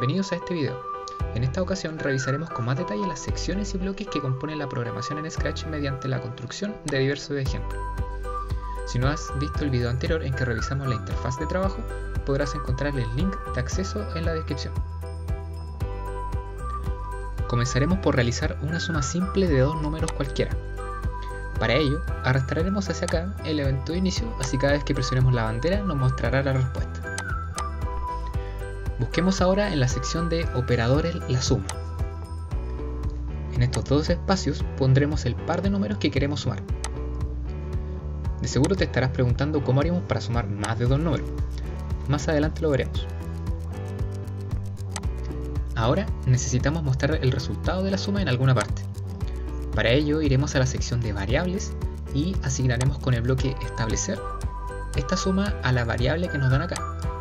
Bienvenidos a este video. En esta ocasión revisaremos con más detalle las secciones y bloques que componen la programación en Scratch mediante la construcción de diversos ejemplos. Si no has visto el video anterior en que revisamos la interfaz de trabajo, podrás encontrar el link de acceso en la descripción. Comenzaremos por realizar una suma simple de dos números cualquiera. Para ello, arrastraremos hacia acá el evento de inicio, así cada vez que presionemos la bandera nos mostrará la respuesta. Busquemos ahora en la sección de operadores la suma. En estos dos espacios pondremos el par de números que queremos sumar. De seguro te estarás preguntando cómo haríamos para sumar más de dos números. Más adelante lo veremos. Ahora necesitamos mostrar el resultado de la suma en alguna parte. Para ello iremos a la sección de variables y asignaremos con el bloque establecer esta suma a la variable que nos dan acá,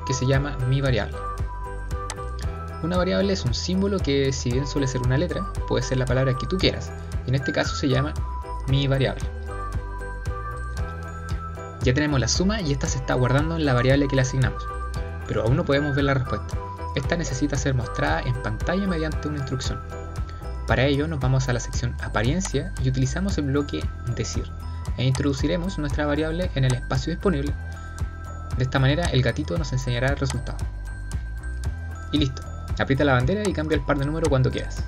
que se llama mi variable. Una variable es un símbolo que, si bien suele ser una letra, puede ser la palabra que tú quieras, y en este caso se llama mi variable. Ya tenemos la suma y esta se está guardando en la variable que le asignamos, pero aún no podemos ver la respuesta. Esta necesita ser mostrada en pantalla mediante una instrucción. Para ello nos vamos a la sección apariencia y utilizamos el bloque decir, e introduciremos nuestra variable en el espacio disponible. De esta manera el gatito nos enseñará el resultado. Y listo. Aprieta la bandera y cambia el par de número cuando quieras.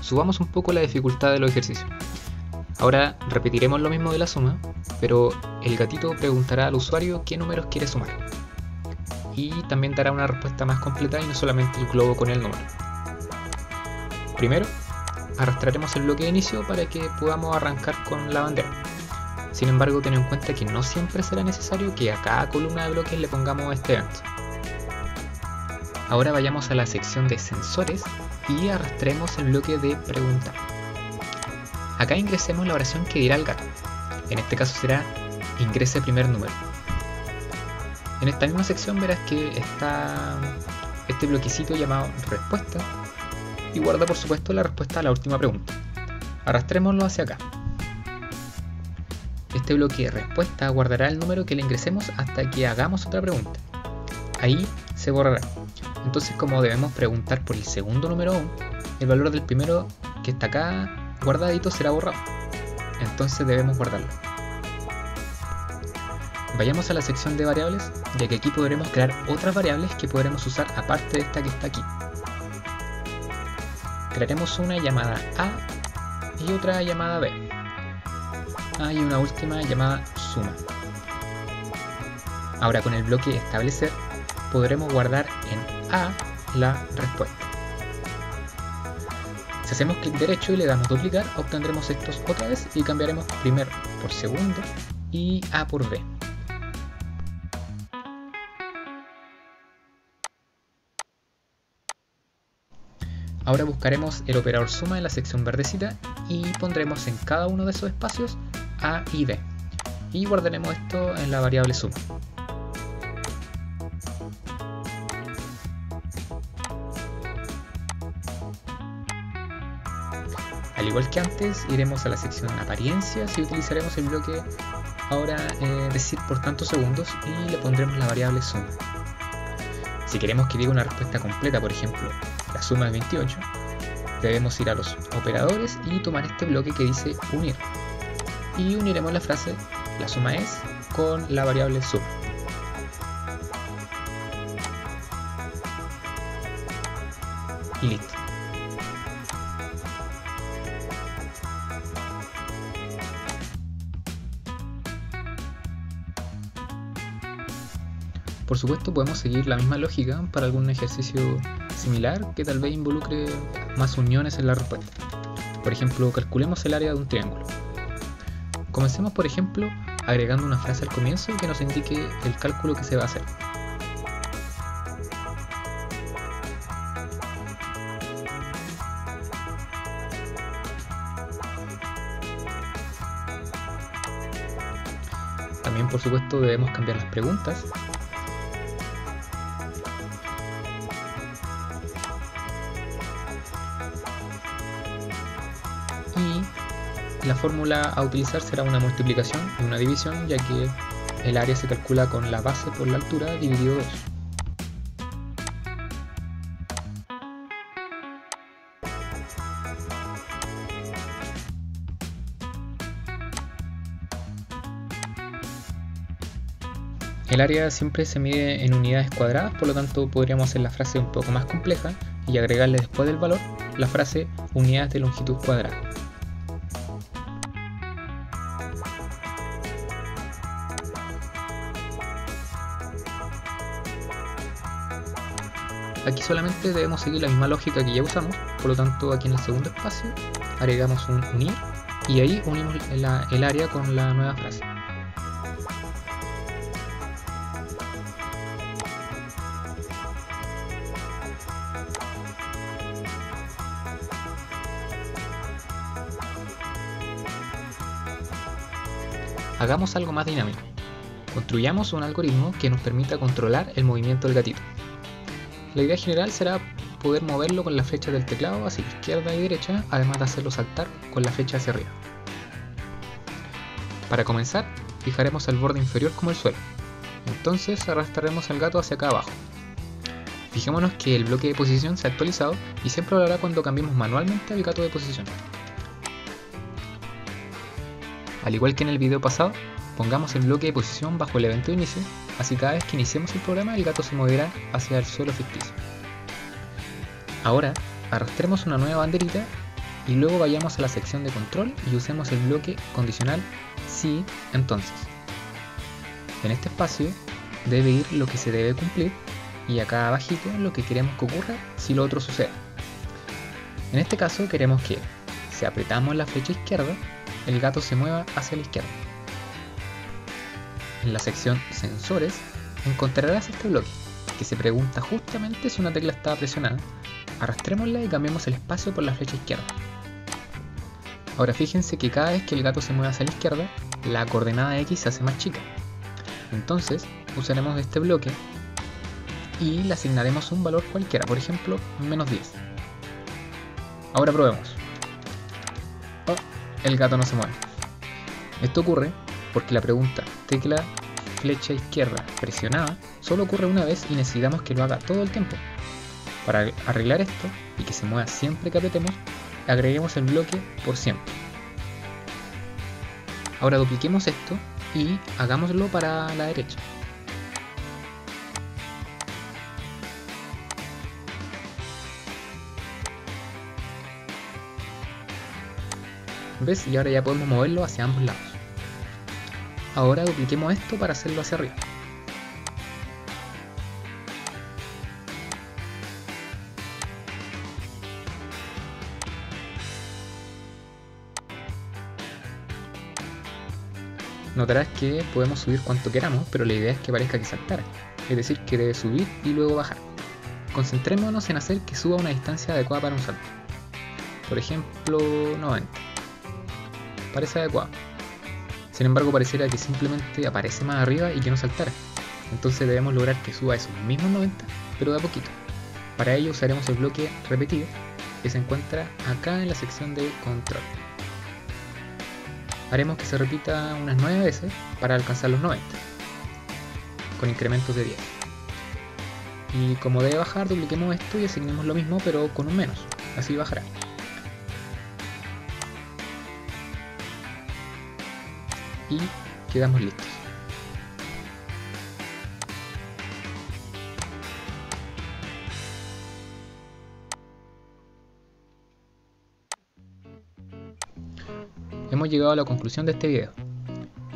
Subamos un poco la dificultad de los ejercicios. Ahora repetiremos lo mismo de la suma, pero el gatito preguntará al usuario qué números quiere sumar. Y también dará una respuesta más completa y no solamente el globo con el número. Primero, arrastraremos el bloque de inicio para que podamos arrancar con la bandera. Sin embargo, ten en cuenta que no siempre será necesario que a cada columna de bloques le pongamos este evento. Ahora vayamos a la sección de sensores y arrastremos el bloque de preguntar. Acá ingresemos la oración que dirá el gato. En este caso será ingrese primer número. En esta misma sección verás que está este bloquecito llamado respuesta, y guarda por supuesto la respuesta a la última pregunta. Arrastrémoslo hacia acá. Este bloque de respuesta guardará el número que le ingresemos hasta que hagamos otra pregunta. Ahí se borrará. Entonces, como debemos preguntar por el segundo número aún, el valor del primero que está acá guardadito será borrado. Entonces debemos guardarlo. Vayamos a la sección de variables, ya que aquí podremos crear otras variables que podremos usar aparte de esta que está aquí. Crearemos una llamada A y otra llamada B. Hay una última llamada suma. Ahora con el bloque establecer podremos guardar en A la respuesta. Si hacemos clic derecho y le damos duplicar, obtendremos estos otra vez y cambiaremos primero por segundo y A por B. Ahora buscaremos el operador suma en la sección verdecita y pondremos en cada uno de esos espacios A y B. Y guardaremos esto en la variable suma. Al igual que antes, iremos a la sección apariencias y utilizaremos el bloque ahora decir por tantos segundos y le pondremos la variable suma. Si queremos que diga una respuesta completa, por ejemplo, la suma es 28, debemos ir a los operadores y tomar este bloque que dice unir. Y uniremos la frase la suma es con la variable suma. Y listo. Por supuesto podemos seguir la misma lógica para algún ejercicio similar que tal vez involucre más uniones en la respuesta. Por ejemplo, calculemos el área de un triángulo. Comencemos por ejemplo agregando una frase al comienzo que nos indique el cálculo que se va a hacer. También por supuesto debemos cambiar las preguntas. La fórmula a utilizar será una multiplicación y una división, ya que el área se calcula con la base por la altura dividido 2. El área siempre se mide en unidades cuadradas, por lo tanto podríamos hacer la frase un poco más compleja y agregarle después del valor la frase unidades de longitud cuadrada. Aquí solamente debemos seguir la misma lógica que ya usamos, por lo tanto aquí en el segundo espacio agregamos un unir y ahí unimos el área con la nueva frase. Hagamos algo más dinámico. Construyamos un algoritmo que nos permita controlar el movimiento del gatito. La idea general será poder moverlo con la flecha del teclado hacia izquierda y derecha, además de hacerlo saltar con la flecha hacia arriba. Para comenzar, fijaremos el borde inferior como el suelo. Entonces arrastraremos el gato hacia acá abajo. Fijémonos que el bloque de posición se ha actualizado y siempre lo hará cuando cambiemos manualmente al gato de posición. Al igual que en el video pasado, pongamos el bloque de posición bajo el evento de inicio, así cada vez que iniciemos el programa el gato se moverá hacia el suelo ficticio. Ahora, arrastremos una nueva banderita y luego vayamos a la sección de control y usemos el bloque condicional sí, entonces. En este espacio debe ir lo que se debe cumplir y acá abajito lo que queremos que ocurra si lo otro sucede. En este caso queremos que, si apretamos la flecha izquierda, el gato se mueva hacia la izquierda. En la sección sensores encontrarás este bloque, que se pregunta justamente si una tecla estaba presionada. Arrastrémosla y cambiemos el espacio por la flecha izquierda. Ahora fíjense que cada vez que el gato se mueve hacia la izquierda, la coordenada X se hace más chica. Entonces usaremos este bloque y le asignaremos un valor cualquiera, por ejemplo, menos 10. Ahora probemos. El gato no se mueve. Esto ocurre porque la pregunta tecla flecha izquierda presionada solo ocurre una vez y necesitamos que lo haga todo el tiempo. Para arreglar esto y que se mueva siempre que apretemos, agreguemos el bloque por siempre. Ahora dupliquemos esto y hagámoslo para la derecha. ¿Ves? Y ahora ya podemos moverlo hacia ambos lados. Ahora dupliquemos esto para hacerlo hacia arriba. Notarás que podemos subir cuanto queramos, pero la idea es que parezca que saltara, es decir, que debe subir y luego bajar. Concentrémonos en hacer que suba a una distancia adecuada para un salto. Por ejemplo, 90. Parece adecuado. Sin embargo, pareciera que simplemente aparece más arriba y que no saltara. Entonces debemos lograr que suba esos mismos 90, pero de a poquito. Para ello usaremos el bloque repetido, que se encuentra acá en la sección de control. Haremos que se repita unas 9 veces para alcanzar los 90, con incrementos de 10. Y como debe bajar, dupliquemos esto y asignemos lo mismo, pero con un menos. Así bajará. Y quedamos listos. Hemos llegado a la conclusión de este video.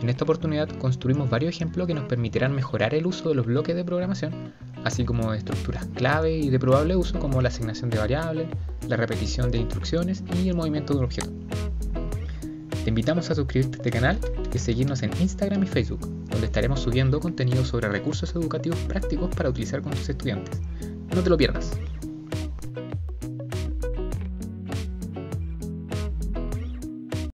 En esta oportunidad construimos varios ejemplos que nos permitirán mejorar el uso de los bloques de programación, así como de estructuras clave y de probable uso como la asignación de variables, la repetición de instrucciones y el movimiento de un objeto. Te invitamos a suscribirte a este canal y seguirnos en Instagram y Facebook, donde estaremos subiendo contenido sobre recursos educativos prácticos para utilizar con tus estudiantes. No te lo pierdas.